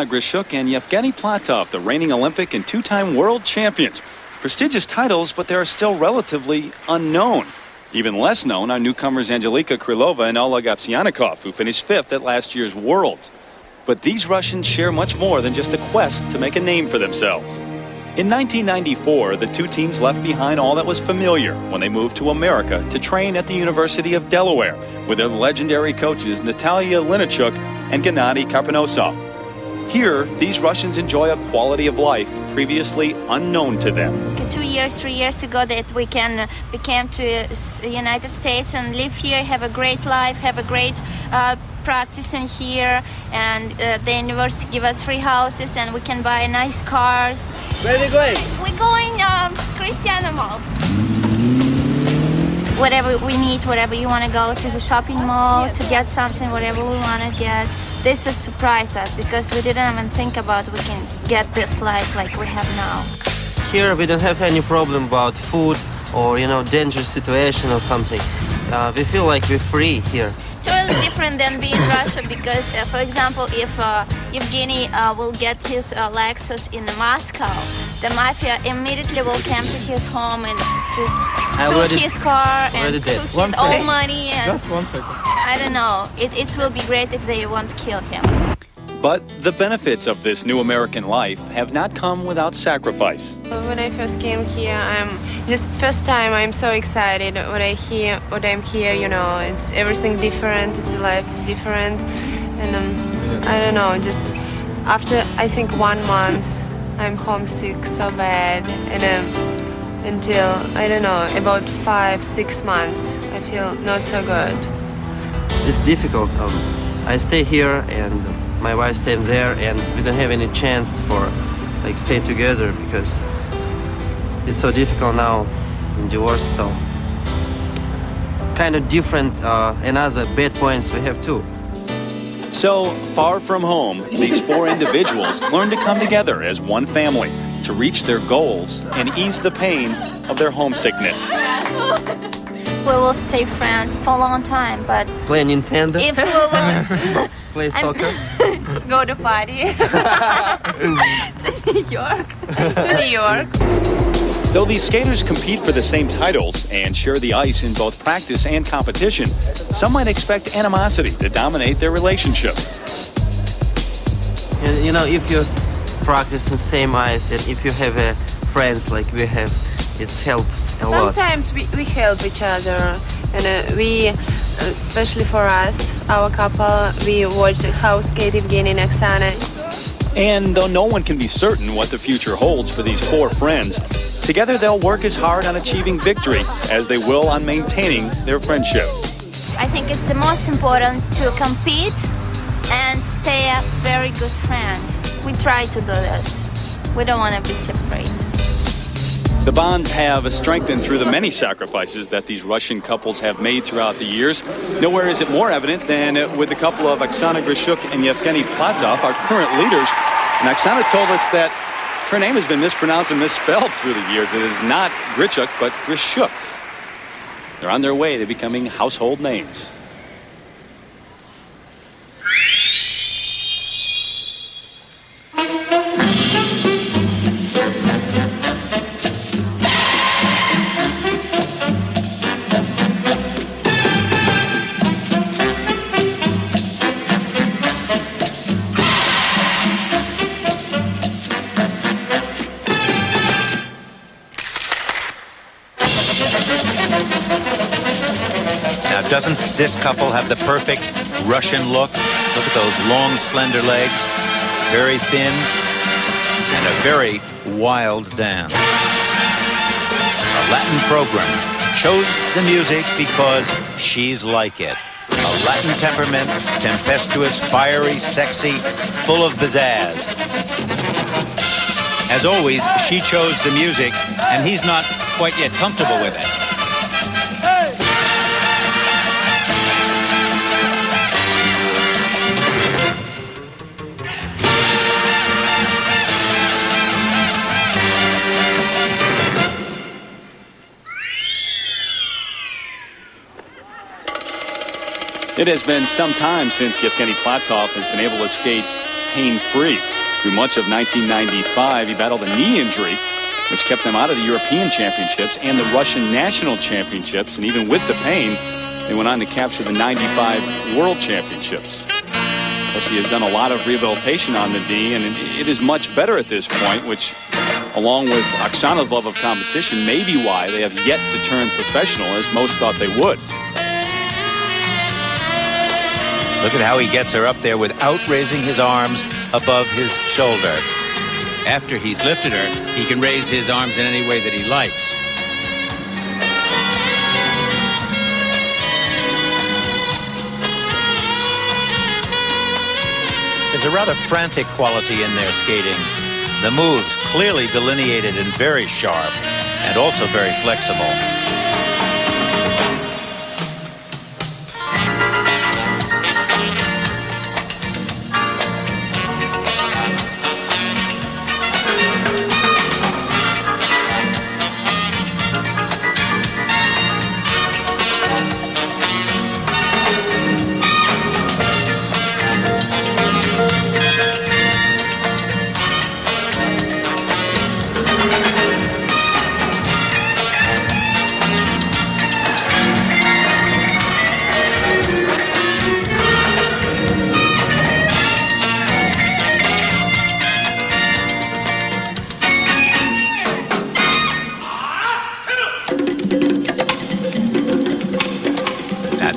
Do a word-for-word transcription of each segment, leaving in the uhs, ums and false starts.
Oksana Grishuk and Yevgeny Platov, the reigning Olympic and two-time world champions. Prestigious titles, but they are still relatively unknown. Even less known are newcomers Angelika Krylova and Oleg Ovsiannikov, who finished fifth at last year's Worlds. But these Russians share much more than just a quest to make a name for themselves. In nineteen ninety-four, the two teams left behind all that was familiar when they moved to America to train at the University of Delaware with their legendary coaches Natalia Linichuk and Gennady Karpanosov. Here, these Russians enjoy a quality of life previously unknown to them. Two years, three years ago that we can we came to the United States and live here, have a great life, have a great uh, practicing here, and uh, the university give us free houses and we can buy nice cars. Where are we going? We're going um, Christiana Mall. Whatever we need, whatever you want to go to the shopping mall to get something, whatever we want to get. This has surprised us because we didn't even think about we can get this life like we have now. Here we don't have any problem about food or, you know, dangerous situation or something. Uh, we feel like we're free here. Totally different than being in Russia because, uh, for example, if uh, Yevgeny uh, will get his uh, Lexus in Moscow, the mafia immediately will come to his home and just took his car and took his own second. money. And just one second. I don't know. It, it will be great if they won't kill him. But the benefits of this new American life have not come without sacrifice. When I first came here, I'm just first time I'm so excited when I hear when I'm here, you know, it's everything different, it's life, it's different. And um, I don't know, just after I think one month I'm homesick so bad, and um, until I don't know, about five, six months I feel not so good. It's difficult. Um, I stay here and my wife stays there, and we don't have any chance for like stay together because it's so difficult now in divorce. So kind of different uh, and other bad points we have too. So far from home, these four individuals learn to come together as one family to reach their goals and ease the pain of their homesickness. We will stay friends for a long time, but play Nintendo. If we will play soccer, go to party to New York, to New York. Though these skaters compete for the same titles and share the ice in both practice and competition, some might expect animosity to dominate their relationship. You know, if you practice in same ice, and if you have uh, friends like we have, it's helped. Sometimes we, we help each other, and uh, we, especially for us, our couple, we watch how skate Evgeny and Oksana. And though no one can be certain what the future holds for these four friends, together they'll work as hard on achieving victory as they will on maintaining their friendship. I think it's the most important to compete and stay a very good friend. We try to do this. We don't want to be separated. The bonds have strengthened through the many sacrifices that these Russian couples have made throughout the years. Nowhere is it more evident than with the couple of Oksana Grishuk and Yevgeny Platov, our current leaders. And Oksana told us that her name has been mispronounced and misspelled through the years. It is not Grishuk, but Grishuk. They're on their way to becoming household names. Doesn't this couple have the perfect Russian look? Look at those long, slender legs, very thin, and a very wild dance. A Latin program chose the music because she's like it. A Latin temperament, tempestuous, fiery, sexy, full of pizzazz. As always, she chose the music, and he's not quite yet comfortable with it. It has been some time since Yevgeny Platov has been able to skate pain-free. Through much of nineteen ninety-five, he battled a knee injury, which kept him out of the European Championships and the Russian National Championships. And even with the pain, they went on to capture the ninety-five World Championships. Of course, he has done a lot of rehabilitation on the knee, and it is much better at this point, which, along with Oksana's love of competition, may be why they have yet to turn professional, as most thought they would. Look at how he gets her up there without raising his arms above his shoulder. After he's lifted her, he can raise his arms in any way that he likes. There's a rather frantic quality in their skating. The moves clearly delineated and very sharp, and also very flexible.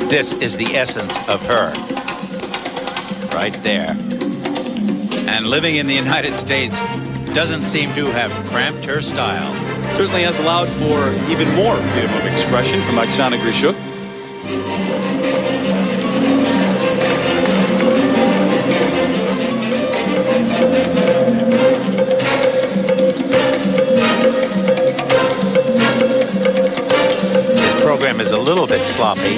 This is the essence of her, right there. And living in the United States doesn't seem to have cramped her style. Certainly has allowed for even more freedom of expression from Oksana Grishuk. Is a little bit sloppy.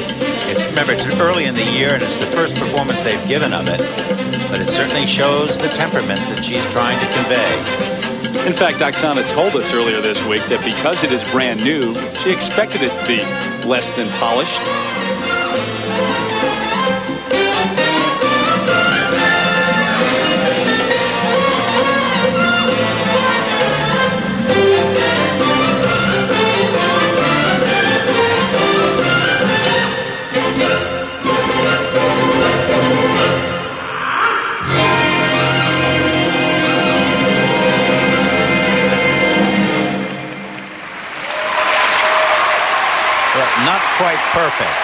It's, remember, it's early in the year and it's the first performance they've given of it, but it certainly shows the temperament that she's trying to convey. In fact, Oksana told us earlier this week that because it is brand new, she expected it to be less than polished. Quite perfect.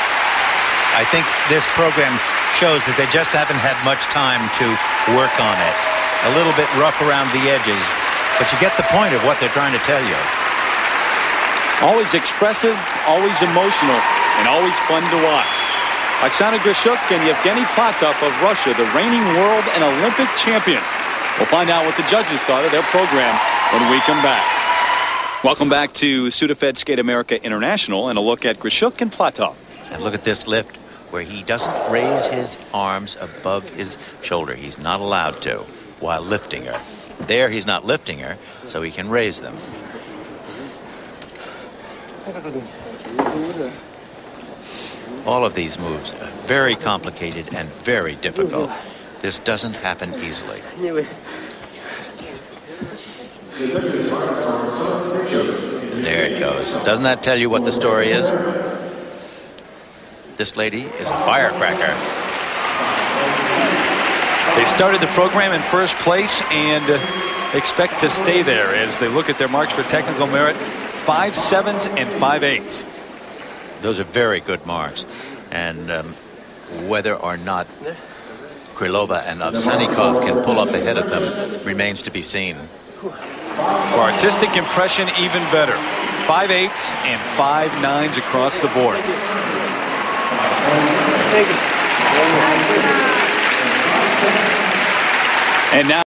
I think this program shows that they just haven't had much time to work on it. A little bit rough around the edges, but you get the point of what they're trying to tell you. Always expressive, always emotional, and always fun to watch. Oksana Grishuk and Yevgeny Platov of Russia, the reigning world and Olympic champions. We'll find out what the judges thought of their program when we come back. Welcome back to Sudafed Skate America International and a look at Grishuk and Platov. And look at this lift where he doesn't raise his arms above his shoulder. He's not allowed to while lifting her. There he's not lifting her, so he can raise them. All of these moves are very complicated and very difficult. This doesn't happen easily. There it goes. Doesn't that tell you what the story is? This lady is a firecracker. They started the program in first place and expect to stay there as they look at their marks for technical merit. Five sevens and five eights. Those are very good marks. And um, whether or not Krylova and Ovsiannikov can pull up ahead of them remains to be seen. For artistic impression, even better. Five eights and five nines across the board. And now